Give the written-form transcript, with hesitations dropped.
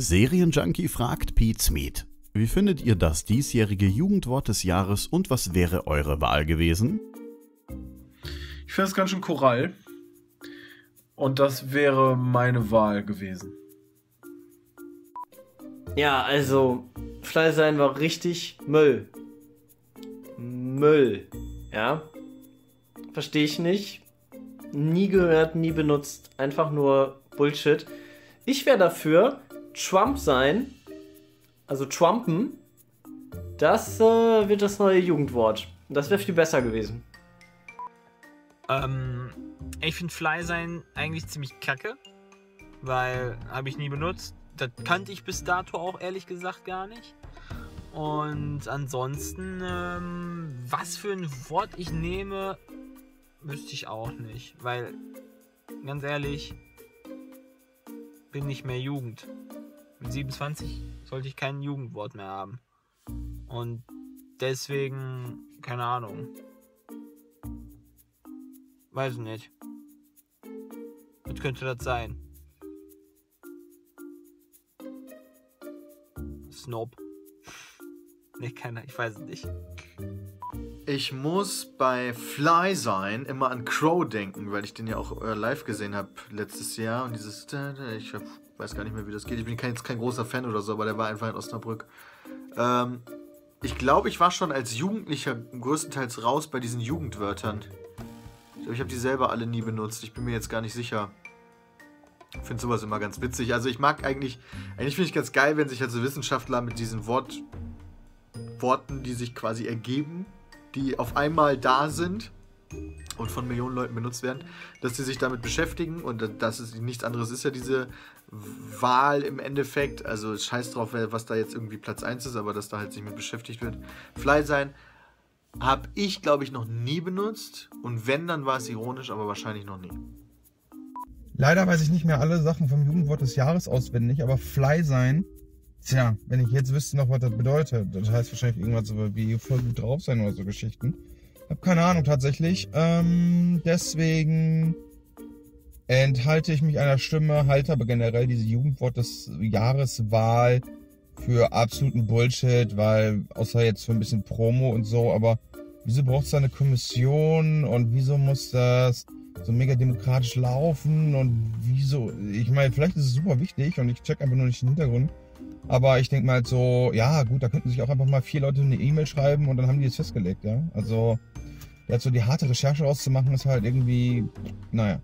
Serienjunkie fragt PietSmiet: Wie findet ihr das diesjährige Jugendwort des Jahres und was wäre eure Wahl gewesen? Ich finde es ganz schön Korall. Und das wäre meine Wahl gewesen. Ja, also Fleisch sein war richtig Müll. Müll, ja. Verstehe ich nicht. Nie gehört, nie benutzt. Einfach nur Bullshit. Ich wäre dafür, Trump sein, also Trumpen, das wird das neue Jugendwort. Das wäre viel besser gewesen. Ich finde Fly sein eigentlich ziemlich kacke, weil habe ich nie benutzt. Das kannte ich bis dato auch ehrlich gesagt gar nicht. Und ansonsten, was für ein Wort ich nehme, wüsste ich auch nicht. Weil, ganz ehrlich, bin nicht mehr Jugend. Mit 27 sollte ich kein Jugendwort mehr haben. Und deswegen, keine Ahnung. Weiß ich nicht. Was könnte das sein? Snob. Nee, keiner, ich weiß es nicht. Ich muss bei Fly sein immer an Crow denken, weil ich den ja auch live gesehen habe letztes Jahr. Und dieses, ich weiß gar nicht mehr, wie das geht. Ich bin jetzt kein großer Fan oder so, aber der war einfach in Osnabrück. Ich glaube, ich war schon als Jugendlicher größtenteils raus bei diesen Jugendwörtern. Ich habe die selber alle nie benutzt. Ich bin mir jetzt gar nicht sicher. Ich finde sowas immer ganz witzig. Also ich mag eigentlich finde ich ganz geil, wenn sich also Wissenschaftler mit diesen Worten, die sich quasi ergeben, die auf einmal da sind und von Millionen Leuten benutzt werden, dass sie sich damit beschäftigen und das ist nichts anderes, ist ja diese Wahl im Endeffekt. Also scheiß drauf, was da jetzt irgendwie Platz 1 ist, aber dass da halt sich mit beschäftigt wird. Fly sein habe ich, glaube ich, noch nie benutzt. Und wenn, dann war es ironisch, aber wahrscheinlich noch nie. Leider weiß ich nicht mehr alle Sachen vom Jugendwort des Jahres auswendig, aber Fly sein, tja, wenn ich jetzt wüsste noch, was das bedeutet, das heißt wahrscheinlich irgendwas wie voll gut drauf sein oder so Geschichten. Hab keine Ahnung tatsächlich. Deswegen enthalte ich mich einer Stimme, halte aber generell diese Jugendwort des Jahreswahl für absoluten Bullshit, weil außer jetzt für ein bisschen Promo und so, aber wieso braucht es da eine Kommission und wieso muss das so mega demokratisch laufen und wieso, ich meine, vielleicht ist es super wichtig und ich check einfach nur nicht den Hintergrund, aber ich denke mal halt so, ja gut, da könnten sich auch einfach mal 4 Leute eine E-Mail schreiben und dann haben die es festgelegt, ja, also jetzt so die harte Recherche rauszumachen ist halt irgendwie, naja.